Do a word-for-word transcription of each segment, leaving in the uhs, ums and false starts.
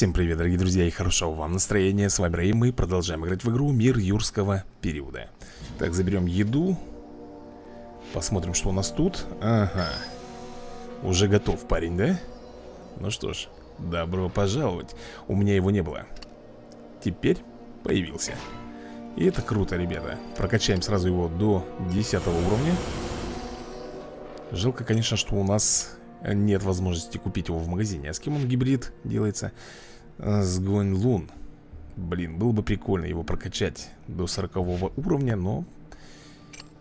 Всем привет, дорогие друзья, и хорошего вам настроения. С вами Рейм, мы продолжаем играть в игру Мир юрского периода. Так, заберем еду. Посмотрим, что у нас тут. Ага. Уже готов парень, да? Ну что ж, добро пожаловать. У меня его не было. Теперь появился. И это круто, ребята. Прокачаем сразу его до десятого уровня. Жалко, конечно, что у нас нет возможности купить его в магазине. А с кем он гибрид делается? С Гонлун. Блин, было бы прикольно его прокачать до сорокового уровня, но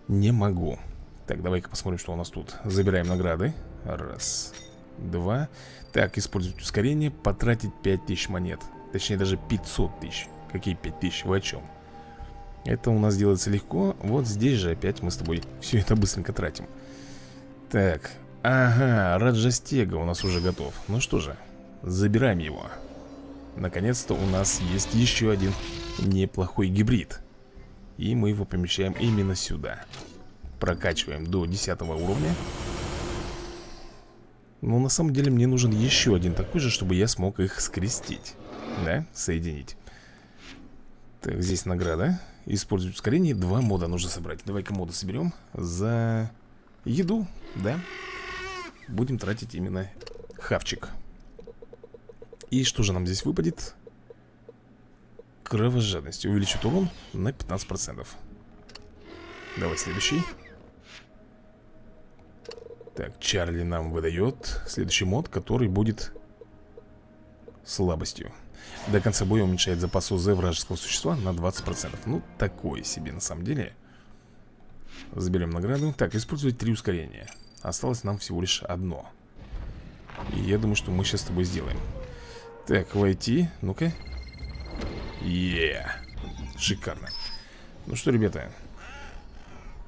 не могу. Так, давай-ка посмотрим, что у нас тут. Забираем награды. Раз, два. Так, использовать ускорение. Потратить пять тысяч монет. Точнее, даже пятьсот тысяч. Какие пять тысяч? Вы о чем? Это у нас делается легко. Вот здесь же опять мы с тобой все это быстренько тратим. Так. Ага, Раджастега у нас уже готов. Ну что же, забираем его. Наконец-то у нас есть еще один неплохой гибрид. И мы его помещаем именно сюда. Прокачиваем до десятого уровня. Но на самом деле мне нужен еще один такой же, чтобы я смог их скрестить. Да, соединить. Так, здесь награда. Использовать ускорение. Два мода нужно собрать. Давай-ка моды соберем за еду, да. Будем тратить именно хавчик. И что же нам здесь выпадет? Кровожадность. Увеличит урон на пятнадцать процентов. Давай следующий. Так, Чарли нам выдает следующий мод, который будет слабостью. До конца боя уменьшает запас ОЗ вражеского существа на двадцать процентов. Ну, такое себе на самом деле. Заберем награду. Так, использовать три ускорения. Осталось нам всего лишь одно. И я думаю, что мы сейчас с тобой сделаем. Так, войти. Ну-ка. Еее. Шикарно. Ну что, ребята.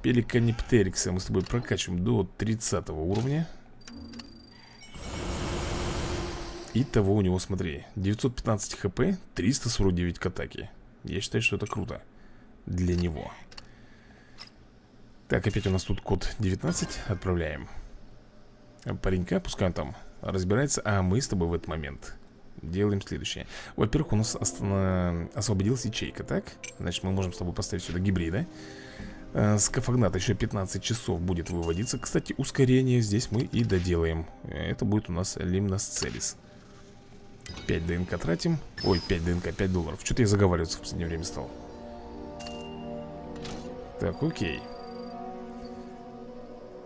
Пеликанептерикса мы с тобой прокачиваем до тридцатого уровня. Итого у него, смотри, девятьсот пятнадцать хп, триста сорок девять к атаке. Я считаю, что это круто для него. Так, опять у нас тут код девятнадцать. Отправляем паренька, пускай он там разбирается. А мы с тобой в этот момент делаем следующее. Во-первых, у нас останов... освободилась ячейка, так? Значит, мы можем с тобой поставить сюда гибрида. э, Скафагнат еще пятнадцать часов будет выводиться. Кстати, ускорение здесь мы и доделаем. Это будет у нас лимносцелис. пять ДНК тратим. Ой, пять ДНК, пять долларов. Что-то я заговариваться в последнее время стал. Так, окей.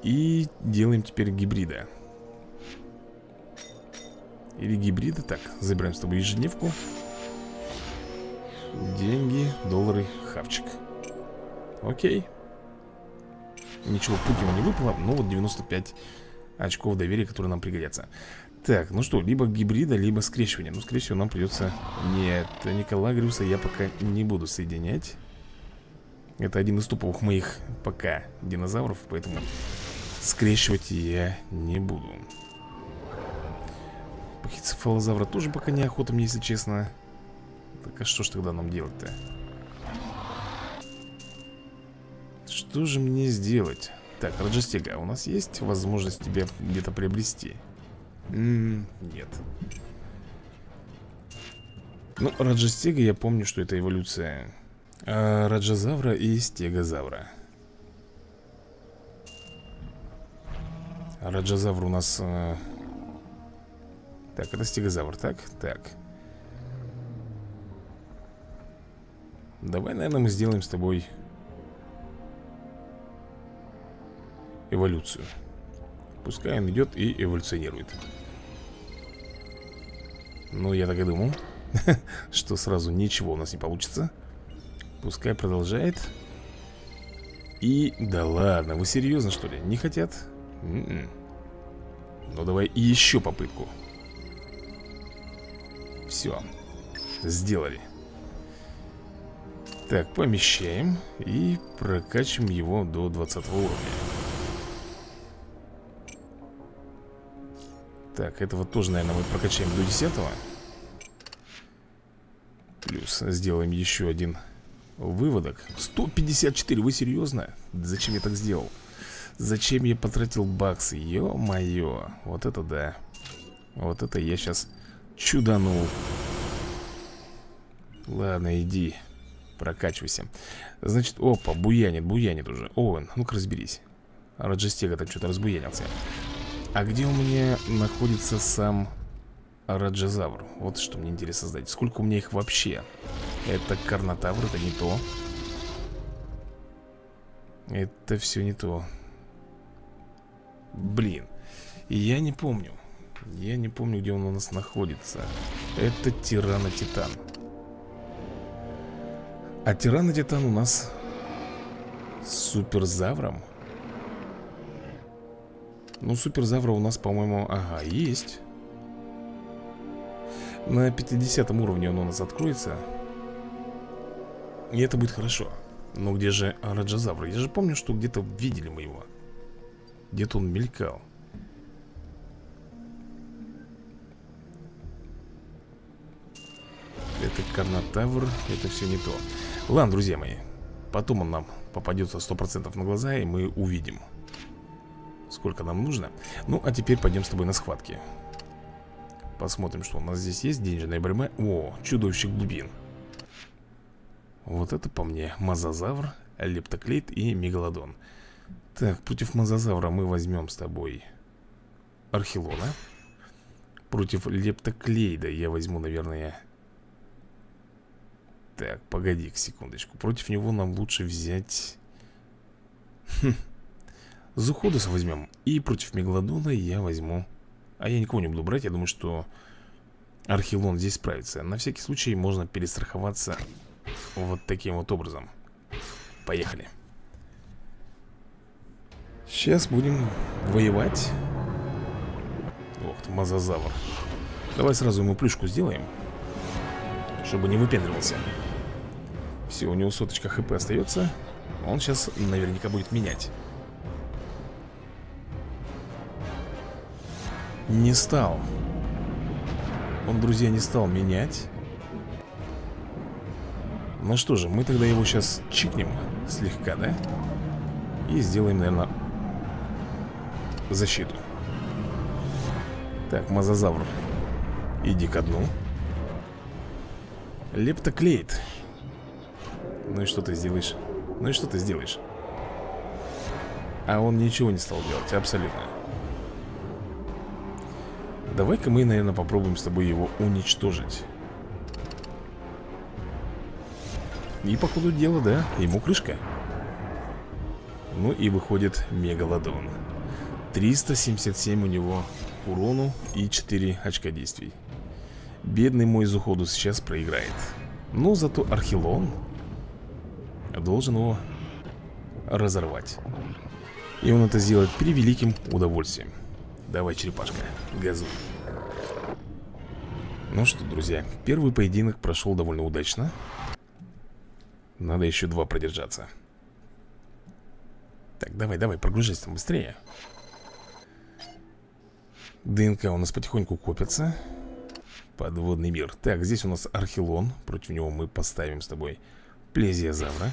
И делаем теперь гибрида. Или гибрида. Так, забираем с тобой ежедневку. Деньги, доллары, хавчик. Окей. Ничего путного не выпало. Но вот девяносто пять очков доверия, которые нам пригодятся. Так, ну что, либо гибрида, либо скрещивание. Ну, скорее всего, нам придется... Нет, Танниколагрюса я пока не буду соединять. Это один из топовых моих пока динозавров, поэтому... Скрещивать я не буду. Пахицефалозавра тоже пока неохота мне, если честно. Так а что ж тогда нам делать-то? Что же мне сделать? Так, Раджастега, у нас есть возможность тебя где-то приобрести? М-м, нет. Ну, Раджастега, я помню, что это эволюция а, Раджазавра и Стегозавра. Раджазавр у нас... Э... Так, это стегозавр, так? Так. Давай, наверное, мы сделаем с тобой эволюцию. Пускай он идет и эволюционирует. Ну, я так и думал, что сразу ничего у нас не получится. Пускай продолжает. И... Да ладно, вы серьезно, что ли? Не хотят? Mm-mm. Ну давай еще попытку. Все. Сделали. Так, помещаем. И прокачим его до двадцатого уровня. Так, этого тоже, наверное, мы прокачаем до десятого. Плюс сделаем еще один выводок. Сто пятьдесят четыре, вы серьезно? Зачем я так сделал? Зачем я потратил баксы? Ё-моё. Вот это да. Вот это я сейчас чуданул. Ладно, иди, прокачивайся. Значит, опа, буянит, буянит уже. Овен, ну-ка разберись. Раджастега там что-то разбуянился. А где у меня находится сам Раджазавр? Вот что мне интересно знать. Сколько у меня их вообще? Это карнотавр, это не то. Это все не то. Блин, я не помню. Я не помню, где он у нас находится. Это Тиранотитан. А Тиранотитан у нас с суперзавром. Ну, суперзавра у нас, по-моему, ага, есть. На пятидесятом уровне он у нас откроется. И это будет хорошо. Но где же Раджазавр? Я же помню, что где-то видели мы его. Где-то он мелькал. Это карнотавр, это все не то. Ладно, друзья мои, потом он нам попадется сто процентов на глаза, и мы увидим, сколько нам нужно. Ну, а теперь пойдем с тобой на схватки. Посмотрим, что у нас здесь есть. Денежная борьба. О, чудовище глубин. Вот это по мне. Мозазавр, лептоклейт и мегалодон. Так, против мозазавра мы возьмем с тобой архелона. Против лептоклейда я возьму, наверное... Так, погоди-ка, секундочку. Против него нам лучше взять... Хм. Зуходуса возьмем. И против мегалодона я возьму... А я никого не буду брать. Я думаю, что архелон здесь справится. На всякий случай можно перестраховаться вот таким вот образом. Поехали. Сейчас будем воевать. Ох ты, мозазавр. Давай сразу ему плюшку сделаем, чтобы не выпендривался. Все, у него соточка хп остается. Он сейчас наверняка будет менять. Не стал. Он, друзья, не стал менять. Ну что же, мы тогда его сейчас чикнем слегка, да? И сделаем, наверное, защиту. Так, мозазавр, иди ко дну. Лептоклейт. Ну и что ты сделаешь? Ну и что ты сделаешь? А он ничего не стал делать, абсолютно. Давай-ка мы, наверное, попробуем с тобой его уничтожить. И по ходу дела, да, ему крышка. Ну и выходит мегалодон. триста семьдесят семь у него урону и четыре очка действий. Бедный мой Зуходус сейчас проиграет. Но зато архелон должен его разорвать. И он это сделает при великим удовольствием. Давай, черепашка, газуй. Ну что, друзья, первый поединок прошел довольно удачно. Надо еще два продержаться. Так, давай, давай, прогружайся там быстрее. ДНК у нас потихоньку копится. Подводный мир. Так, здесь у нас архелон. Против него мы поставим с тобой плезиозавра.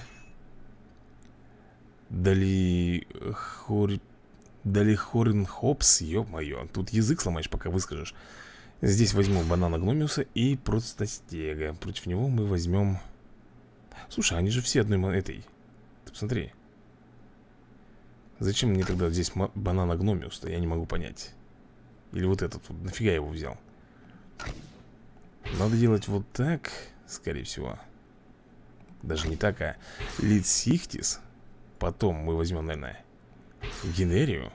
Дали... Хор... Дали хорин хопс, ё-моё. Тут язык сломаешь, пока выскажешь. Здесь возьму бананогномиуса и простостега. Против него мы возьмем... Слушай, они же все одной монетой. Ты посмотри. Зачем мне тогда здесь бананогномиус-то? Я не могу понять. Или вот этот вот. Нафига я его взял? Надо делать вот так, скорее всего. Даже не так, а Лидсихтис. Потом мы возьмем, наверное, Генерию.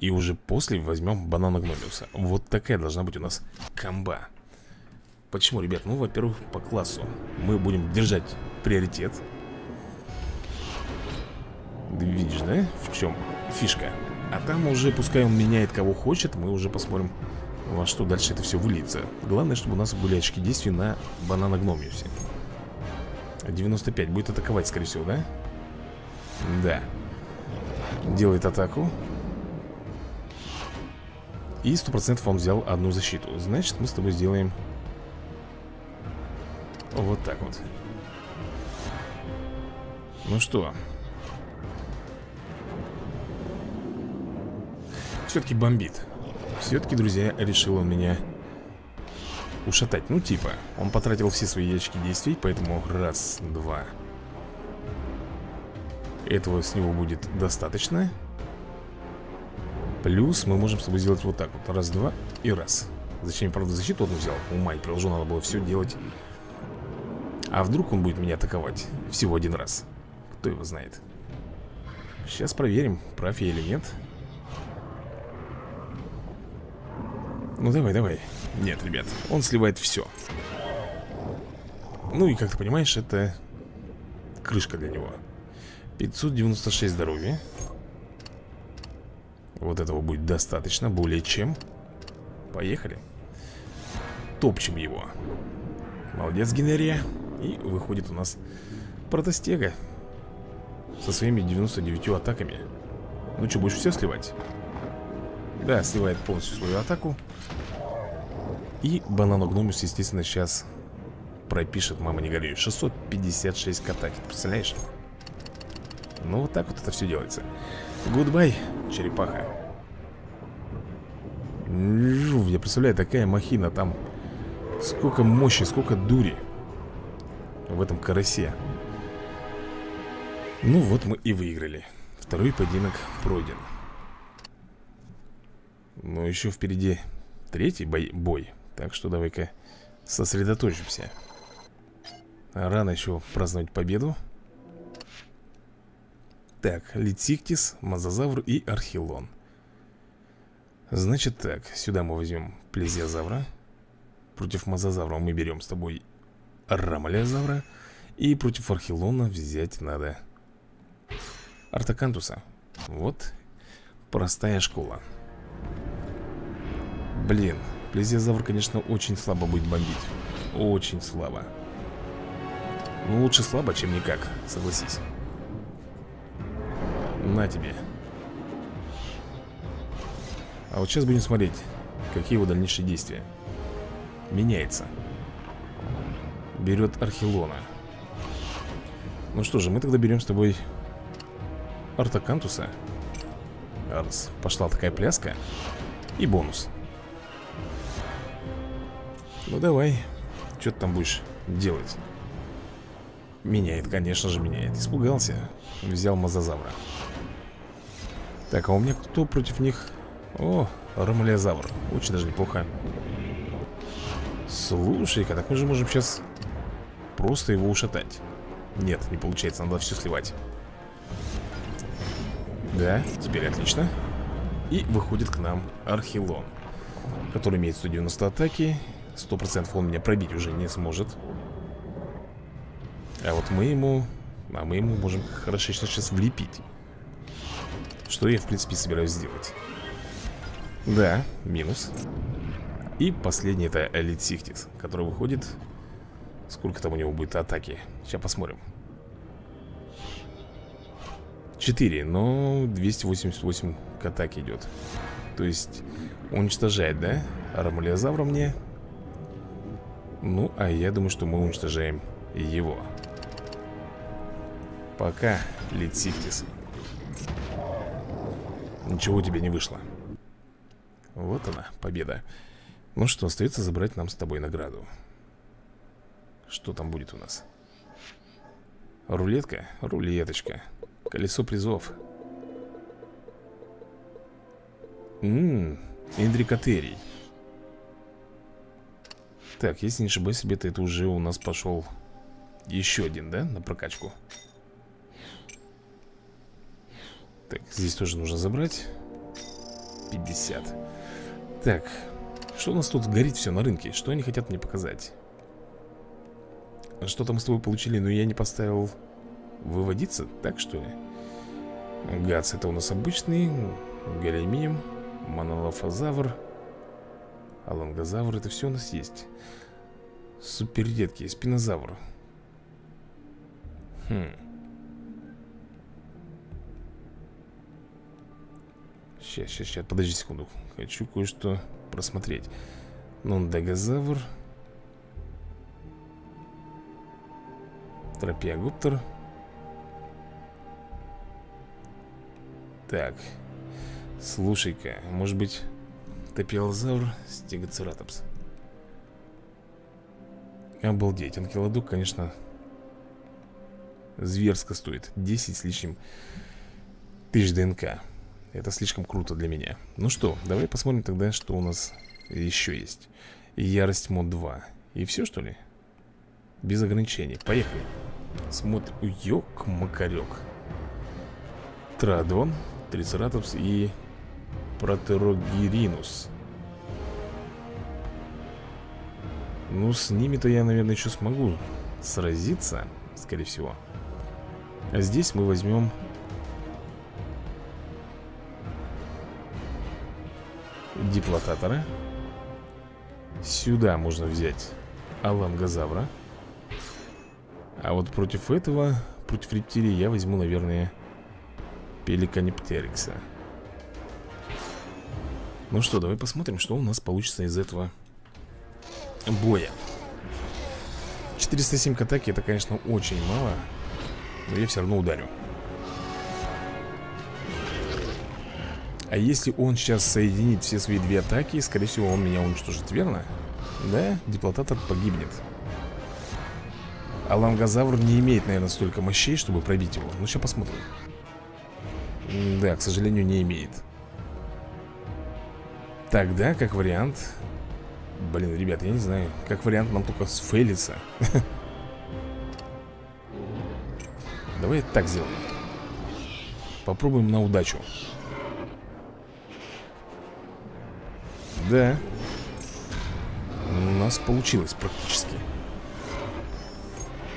И уже после возьмем бананогномиуса. Вот такая должна быть у нас комба. Почему, ребят? Ну, во-первых, по классу мы будем держать приоритет. Видишь, да? В чем фишка? А там уже, пускай он меняет кого хочет, мы уже посмотрим, во что дальше это все выльется. Главное, чтобы у нас были очки действий на бананогномиусе. девяносто пять. Будет атаковать, скорее всего, да? Да. Делает атаку. И сто процентов он взял одну защиту. Значит, мы с тобой сделаем вот так вот. Ну что? Все-таки бомбит. Все-таки, друзья, решил он меня ушатать, ну типа. Он потратил все свои ящики действий, поэтому раз, два. Этого с него будет достаточно. Плюс мы можем с тобой сделать вот так вот. Раз, два и раз. Зачем я, правда, защиту одну взял? Ума и приложу, надо было все делать. А вдруг он будет меня атаковать всего один раз? Кто его знает. Сейчас проверим, прав я или нет. Ну давай, давай. Нет, ребят, он сливает все. Ну и как ты понимаешь, это крышка для него. пятьсот девяносто шесть здоровья. Вот этого будет достаточно, более чем. Поехали. Топчем его. Молодец, Генерия. И выходит у нас Протостега со своими девяносто девятью атаками. Ну что, будешь все сливать? Да, сливает полностью свою атаку. И Бананогномиус, естественно, сейчас пропишет, мама не горюй, шестьсот пятьдесят шесть к атаке, представляешь? Ну вот так вот это все делается. Гудбай, черепаха. Я представляю, такая махина там. Сколько мощи, сколько дури в этом карасе. Ну вот мы и выиграли. Второй поединок пройден. Но еще впереди третий бой, бой. Так что давай-ка сосредоточимся. Рано еще праздновать победу. Так, Лидсихтис, Мозазавр и Архелон. Значит так, сюда мы возьмем Плезиозавра. Против Мозазавра мы берем с тобой Ромалиозавра. И против Архелона взять надо Артакантуса. Вот простая школа. Блин, Плезиозавр, конечно, очень слабо будет бомбить. Очень слабо. Ну, лучше слабо, чем никак, согласись. На тебе. А вот сейчас будем смотреть, какие его дальнейшие действия. Меняется. Берет Архелона. Ну что же, мы тогда берем с тобой Артакантуса. Раз. Пошла такая пляска. И бонус. Ну давай. Что ты там будешь делать? Меняет, конечно же, меняет. Испугался. Взял Мозазавра. Так, а у меня кто против них? О, Ромалиозавр. Очень даже неплохо. Слушай-ка, так мы же можем сейчас просто его ушатать. Нет, не получается, надо все сливать. Да, теперь отлично. И выходит к нам Архелон, который имеет сто девяносто атаки. Сто процентов он меня пробить уже не сможет. А вот мы ему... А мы ему можем хорошечно сейчас влепить. Что я, в принципе, собираюсь сделать. Да, минус. И последний это Лидсихтис, который выходит. Сколько там у него будет атаки? Сейчас посмотрим. четыре, но двести восемьдесят восемь к атаке идет. То есть уничтожает, да? Ромалиозавра мне. Ну, а я думаю, что мы уничтожаем его. Пока, Лидсихтис. Ничего у тебя не вышло. Вот она, победа. Ну что, остается забрать нам с тобой награду. Что там будет у нас? Рулетка? Рулеточка. Колесо призов. Ммм, Индрикотерий. Так, если не ошибаюсь, ребята, это уже у нас пошел еще один, да, на прокачку. Так, здесь тоже нужно забрать пятьдесят. Так, что у нас тут горит все на рынке? Что они хотят мне показать? Что-то мы с тобой получили, но я не поставил выводиться, так что ли? Гац, это у нас обычный. Галимим, Монолофозавр, Алангозавр, это все у нас есть. Супер редкий, спинозавр. Хм. Сейчас, сейчас, сейчас, подожди секунду. Хочу кое-что просмотреть. Нодогозавр, Тропеогоптер. Так. Слушай-ка, может быть, Топиолозавр, Стегоцератопс. Обалдеть, анкилодок, конечно, зверско стоит. Десять с лишним тысяч ДНК. Это слишком круто для меня. Ну что, давай посмотрим тогда, что у нас еще есть. Ярость мод два. И все, что ли? Без ограничений. Поехали. Смотрим. Ёк-макарёк. Традон, Трицератопс и Протерогиринус. Ну, с ними-то я, наверное, еще смогу сразиться, скорее всего. А здесь мы возьмем Диплотатора. Сюда можно взять Алангозавра. А вот против этого, против рептилии, я возьму, наверное, Пеликанептерикса. Ну что, давай посмотрим, что у нас получится из этого боя. Четыреста семь к атаке, это, конечно, очень мало, но я все равно ударю. А если он сейчас соединит все свои две атаки, скорее всего, он меня уничтожит, верно? Да, Диплотатор погибнет. Алангозавр не имеет, наверное, столько мощей, чтобы пробить его. Ну, сейчас посмотрим. Да, к сожалению, не имеет. Тогда, как вариант... Блин, ребят, я не знаю. Как вариант, нам только сфейлиться. Давай так сделаем. Попробуем на удачу. Да. У нас получилось практически.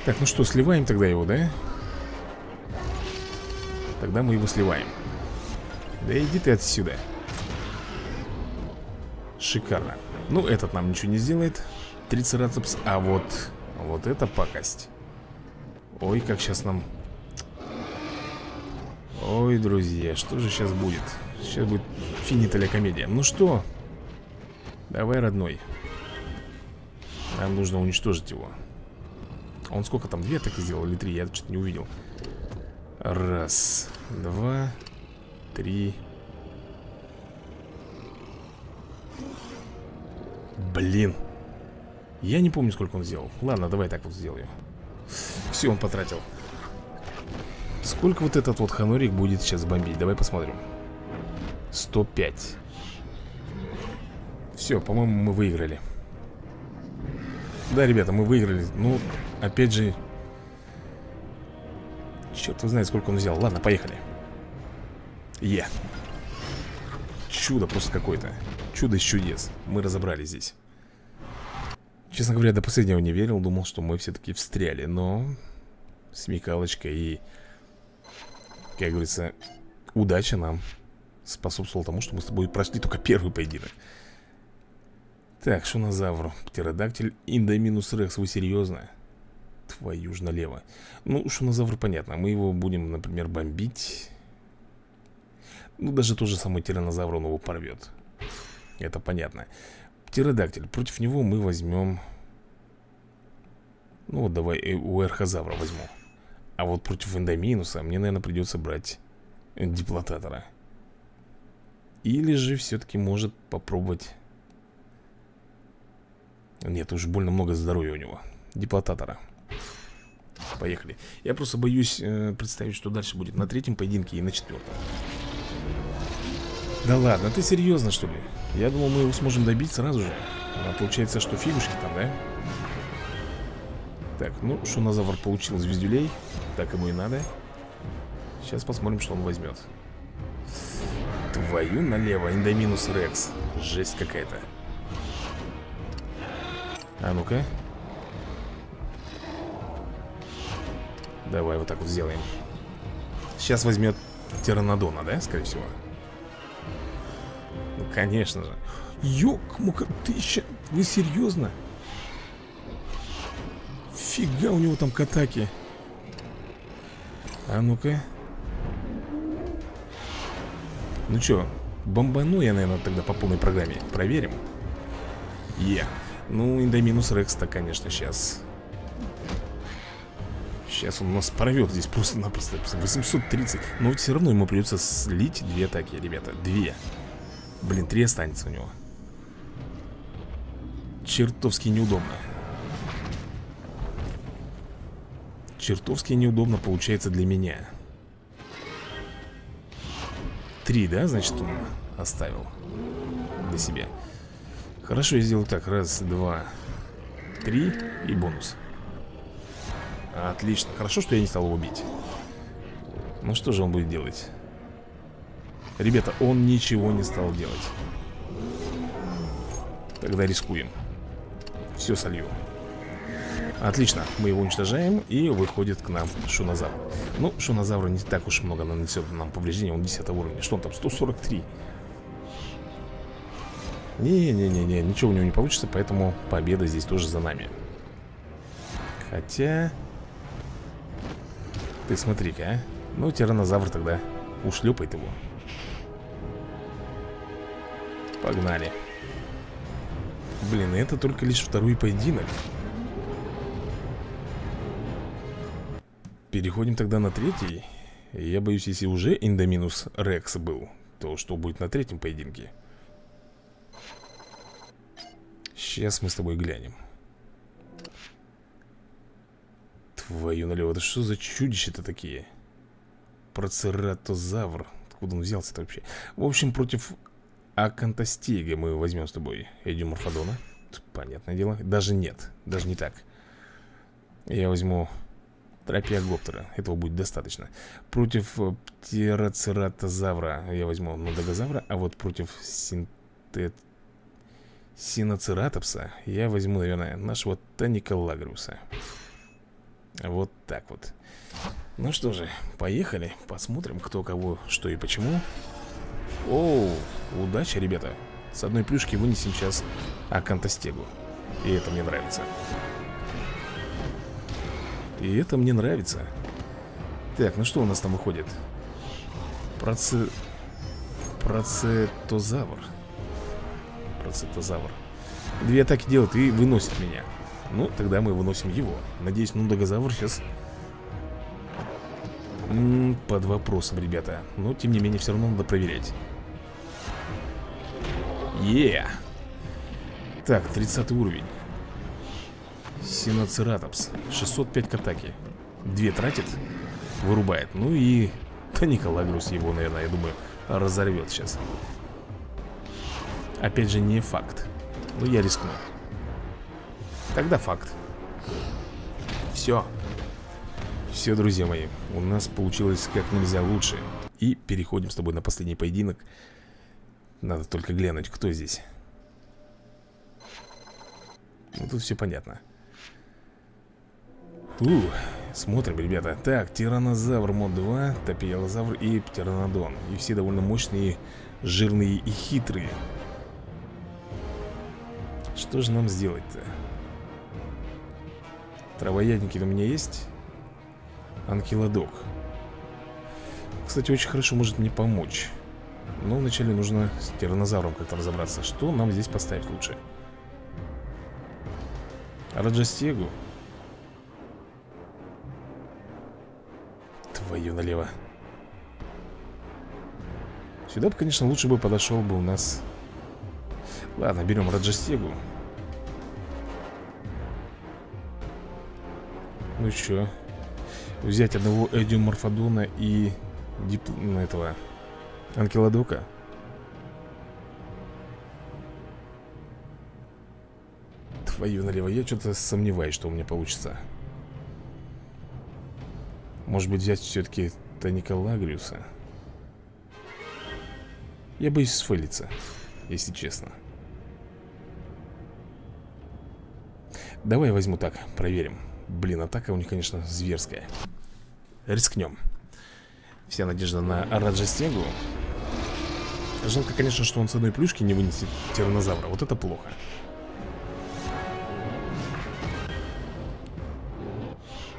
Так, ну что, сливаем тогда его, да? Тогда мы его сливаем. Да иди ты отсюда. Шикарно. Ну, этот нам ничего не сделает, Трицератопс. А вот, вот это пакость. Ой, как сейчас нам. Ой, друзья, что же сейчас будет? Сейчас будет финиталя комедия. Ну что? Давай, родной. Нам нужно уничтожить его. Он сколько там? Две атаки сделал или три? Я что-то не увидел. Раз, два, три. Блин. Я не помню, сколько он сделал. Ладно, давай так вот сделаю. Все, он потратил. Сколько вот этот вот ханурик будет сейчас бомбить? Давай посмотрим. сто пять. Все, по-моему, мы выиграли. Да, ребята, мы выиграли. Ну, опять же... Черт его знает, сколько он взял. Ладно, поехали. Е. Чудо просто какое-то. Чудо из чудес. Мы разобрались здесь. Честно говоря, до последнего не верил. Думал, что мы все-таки встряли. Но смекалочка и, как говорится, удача нам способствовала тому, что мы с тобой прошли только первый поединок. Так, Шунозавр, Птеродактиль, Индоминус Рекс. Вы серьезно? Твою ж налево. Ну, Шунозавр понятно. Мы его будем, например, бомбить. Ну, даже тот же самый Тиранозавр, он его порвет. Это понятно. Птеродактиль. Против него мы возьмем... Ну вот давай у Архозавра возьму. А вот против Индоминуса мне, наверное, придется брать Диплотатора. Или же все-таки может попробовать... Нет, уж больно много здоровья у него. Диплотатора. Поехали. Я просто боюсь э, представить, что дальше будет на третьем поединке и на четвертом. Да ладно, ты серьезно, что ли? Я думал, мы его сможем добить сразу же. А получается, что фигушки там, да? Так, ну, Шунозавр получил звездюлей. Так ему и надо. Сейчас посмотрим, что он возьмет. Твою налево, Индоминус Рекс. Жесть какая-то. А ну-ка. Давай вот так вот сделаем. Сейчас возьмет Птеранодона, да, скорее всего? Конечно же. Ёк-мука, ты ща... Вы серьезно? Фига у него там к атаке. А ну-ка. Ну чё, бомбану я, наверное, тогда по полной программе. Проверим. Е. Ну, Индоминус Рекс-то, конечно, сейчас. Сейчас он нас порвет здесь просто-напросто. восемьсот тридцать. Но вот все равно ему придется слить две атаки, ребята. Две. Блин, три останется у него. Чертовски неудобно. чертовски неудобно получается для меня. Три, да, значит, он оставил для себя. Хорошо, я сделал так. Раз, два, три и бонус. Отлично. Хорошо, что я не стал его бить. Ну что же он будет делать? Ребята, он ничего не стал делать. Тогда рискуем. Все солью. Отлично, мы его уничтожаем, и выходит к нам Шунозавр. Ну, Шунозавру не так уж много нанесет нам повреждений, он десятого уровня. Что он там, сто сорок три? Не-не-не-не, ничего у него не получится, поэтому победа здесь тоже за нами. Хотя... Ты смотри-ка, а. Ну, Тиранозавр тогда ушлепает его. Погнали. Блин, это только лишь второй поединок. Переходим тогда на третий. Я боюсь, если уже Индоминус Рекс был, то что будет на третьем поединке? Сейчас мы с тобой глянем. Твою налево, это что за чудища-то такие? Процератозавр. Откуда он взялся-то вообще? В общем, против Архелона мы возьмем с тобой Эдиуморфодона. Понятное дело. Даже нет, даже не так. Я возьму... Тропеогоптера, этого будет достаточно. Против птерацератозавра я возьму нодогозавра. А вот против синтет... синоцератопса я возьму, наверное, нашего Танниколагруса. Вот так вот. Ну что же, поехали. Посмотрим, кто кого, что и почему. Оу, удачи, ребята. С одной плюшки вынесем сейчас Архелона. И это мне нравится. И это мне нравится. Так, ну что у нас там выходит? Проце... Процетозавр. Процетозавр. Две атаки делают и выносит меня. Ну, тогда мы выносим его. Надеюсь, нодогозавр сейчас... М-м, под вопросом, ребята. Но, тем не менее, все равно надо проверять. Е-е-е! Так, тридцатый уровень. Синоцератопс, шестьсот пять к атаке. Две тратит, вырубает. Ну и Танниколагрус его, наверное, я думаю, разорвет сейчас. Опять же, не факт. Но я рискну. Тогда факт. Все. Все, друзья мои, у нас получилось как нельзя лучше. И переходим с тобой на последний поединок. Надо только глянуть, кто здесь. Ну тут все понятно. Фу, смотрим, ребята. Так, тиранозавр мод два, топиолозавр и птеранодон. И все довольно мощные, жирные и хитрые. Что же нам сделать-то? Травоядники-то у меня есть. Анкилодок, кстати, очень хорошо может мне помочь. Но вначале нужно с тиранозавром как-то разобраться. Что нам здесь поставить лучше? Раджастегу. Твою налево. Сюда бы, конечно, лучше бы подошел бы у нас. Ладно, берем Раджастегу. Ну что? Взять одного Эдиуморфодона и Дип... этого Анкилодока. Твою налево, я что-то сомневаюсь, что у меня получится. Может быть, взять все-таки Танниколагриуса. Я боюсь сфейлиться, если честно. Давай я возьму так, проверим. Блин, атака у них, конечно, зверская. Рискнем. Вся надежда на Раджастегу. Жалко, конечно, что он с одной плюшки не вынесет тиранозавра. Вот это плохо.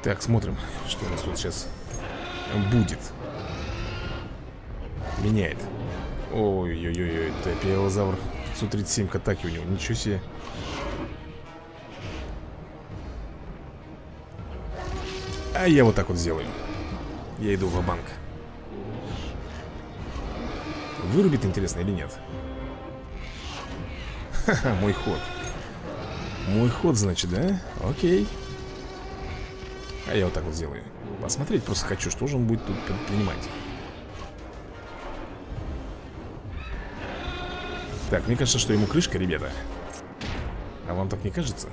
Так, смотрим, что у нас тут сейчас будет. Меняет. Ой-ой-ой, топиолозавр. пятьсот тридцать семь к атаке у него, ничего себе. А я вот так вот сделаю. Я иду ва-банк. Вырубит, интересно, или нет? Ха-ха, мой ход. Мой ход, значит, да? Окей. А я вот так вот сделаю. Посмотреть просто хочу, что же он будет тут предпринимать. Так, мне кажется, что ему крышка, ребята. А вам так не кажется?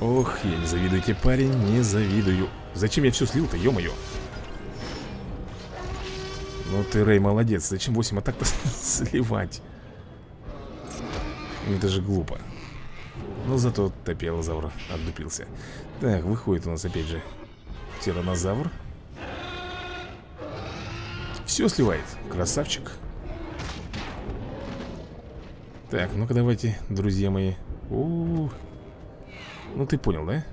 Ох, я не завидую тебе, парень, не завидую. Зачем я все слил-то, ё-моё? Ну ты, Рэй, молодец. Зачем восемь атак-то сливать? Это же глупо. Но зато топиолозавр отдупился. Так, выходит у нас опять же тиранозавр. Все сливает, красавчик. Так, ну-ка давайте, друзья мои. У-у-у. Ну ты понял, да?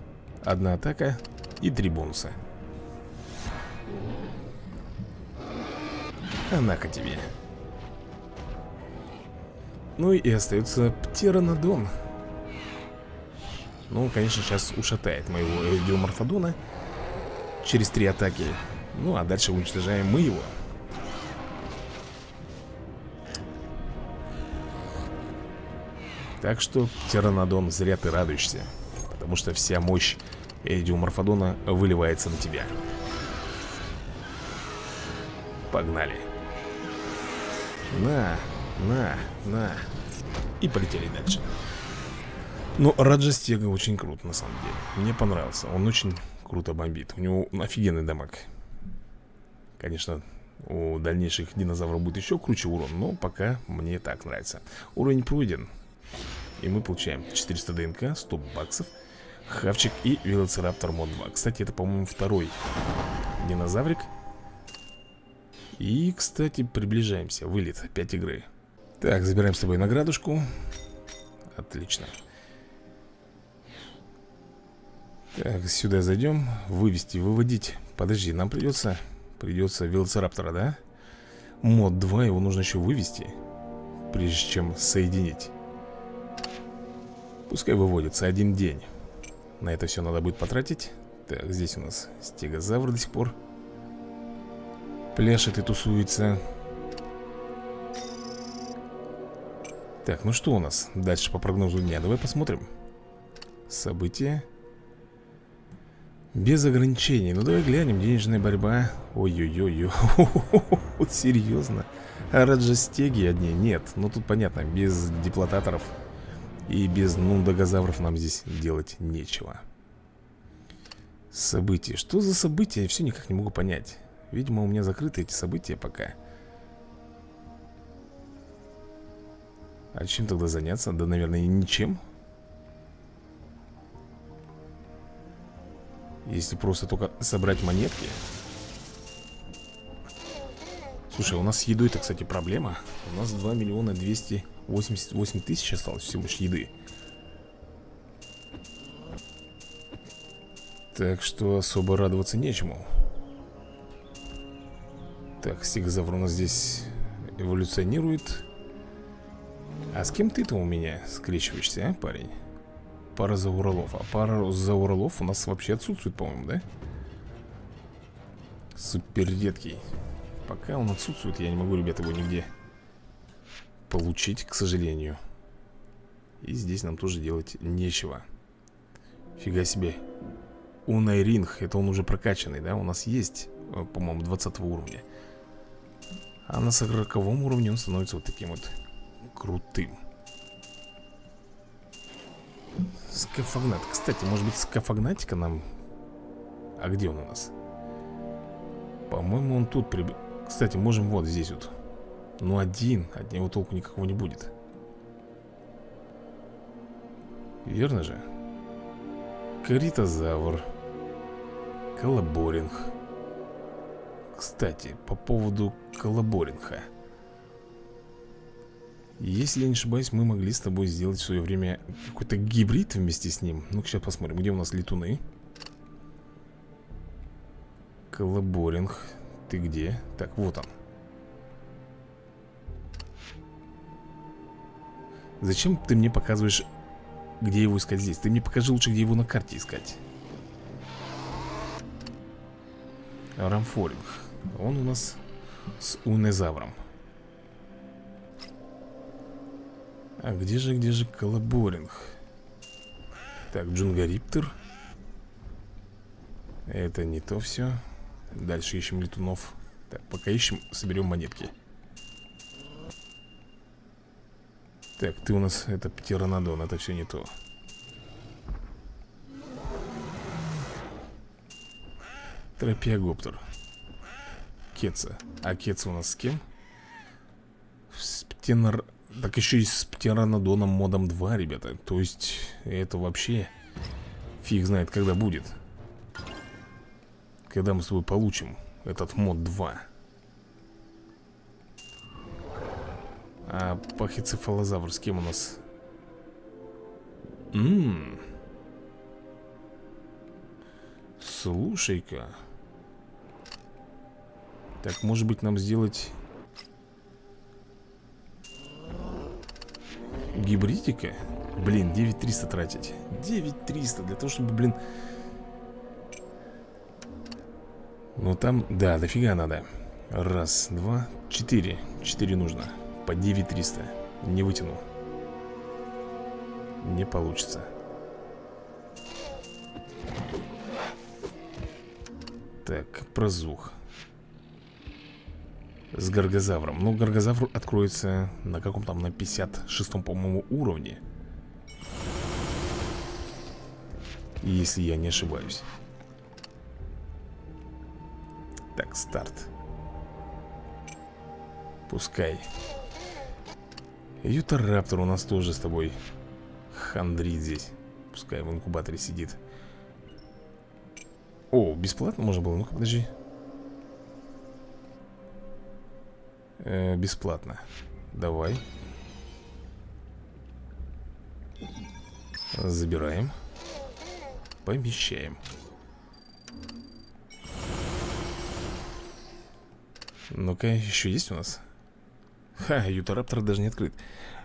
Одна атака и три бонуса. А на-ка тебе. Ну и остается птеранодон. Ну, конечно, сейчас ушатает моего эдиуморфодона через три атаки. Ну, а дальше уничтожаем мы его. Так что, птеранодон, зря ты радуешься, потому что вся мощь эдиуморфодона выливается на тебя. Погнали. На, на, на. И полетели дальше. Ну, Раджастега очень крут, на самом деле. Мне понравился, он очень круто бомбит. У него офигенный дамаг. Конечно, у дальнейших динозавров будет еще круче урон, но пока мне так нравится. Уровень пройден. И мы получаем четыреста ДНК, сто баксов, хавчик и велоцираптор мод два. Кстати, это, по-моему, второй динозаврик. И, кстати, приближаемся. Вылет, пять игры. Так, забираем с собой наградушку. Отлично. Так, сюда зайдем. Вывести, выводить. Подожди, нам придется... Придется велоцираптора, да? Мод два, его нужно еще вывести, прежде чем соединить. Пускай выводится, один день. На это все надо будет потратить. Так, здесь у нас стегозавр до сих пор пляшет и тусуется. Так, ну что у нас дальше по прогнозу дня? Давай посмотрим. События без ограничений. Ну давай глянем. Денежная борьба. Ой-ой-ой-ой. Серьезно? А раджастеги одни? Нет. Ну тут понятно. Без диплотаторов и без нодогозавров нам здесь делать нечего. События. Что за события? Я все никак не могу понять. Видимо, у меня закрыты эти события пока. А чем тогда заняться? Да, наверное, ничем. Если просто только собрать монетки. Слушай, у нас с едой-то, кстати, проблема. У нас два миллиона двести восемьдесят восемь тысяч осталось всего лишь еды. Так что особо радоваться нечему. Так, стегозавр у нас здесь эволюционирует. А с кем ты-то у меня скрещиваешься, а, парень? Пара зауролов. А пара зауролов у нас вообще отсутствует, по-моему, да? Супер редкий. Пока он отсутствует, я не могу, ребята, его нигде получить, к сожалению. И здесь нам тоже делать нечего. Фига себе. Унайринг. Это он уже прокачанный, да? У нас есть, по-моему, двадцатого уровня. А на сороковом уровне он становится вот таким вот крутым. Скафагнат. Кстати, может быть, скафагнатика нам... А где он у нас? По-моему, он тут при... Кстати, можем вот здесь вот. Но один, от него толку никакого не будет. Верно же? Коритозавр. Коллоборинг. Кстати, по поводу коллоборинга. Если я не ошибаюсь, мы могли с тобой сделать в свое время какой-то гибрид вместе с ним. Ну-ка, сейчас посмотрим, где у нас летуны. Коллоборинг, ты где? Так, вот он. Зачем ты мне показываешь, где его искать здесь? Ты мне покажи лучше, где его на карте искать. Рамфоринг. Он у нас с унезавром. А где же, где же коллоборинг? Так, джунгариптер. Это не то все. Дальше ищем летунов. Так, пока ищем, соберем монетки. Так, ты у нас, это птеранодон, это все не то. Тропеогоптер. Кеца. А Кеца у нас с кем? С птенор... Так еще и с птеранодоном модом два, ребята. То есть это вообще фиг знает, когда будет. Когда мы с тобой получим этот мод два. А пахицефалозавр с кем у нас? Ммм. Слушай-ка. Так, может быть, нам сделать гибридика? Блин, девять триста тратить. девять триста для того, чтобы, блин... Ну там, да, дофига надо. Раз, два, четыре. Четыре нужно. По девять триста. Не вытяну. Не получится. Так, прозух. С горгозавром. Ну, горгозавр откроется на каком там, на пятьдесят шестом, по-моему, уровне. Если я не ошибаюсь. Так, старт. Пускай. Ютараптор у нас тоже с тобой хандрит здесь. Пускай в инкубаторе сидит. О, бесплатно можно было? Ну-ка, подожди. Э, бесплатно. Давай. Забираем. Помещаем. Ну-ка, еще есть у нас? Ха, Ютараптор даже не открыт.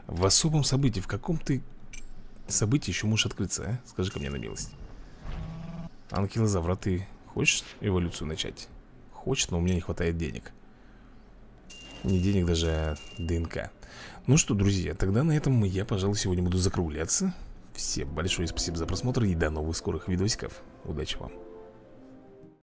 В особом событии, в каком ты событии еще можешь открыться, а? Скажи-ка мне на милость. Анкилозавр, а ты хочешь эволюцию начать? Хочешь, но у меня не хватает денег. Не денег даже, а ДНК. Ну что, друзья, тогда на этом я, пожалуй, сегодня буду закругляться. Всем большое спасибо за просмотр и до новых скорых видосиков. Удачи вам.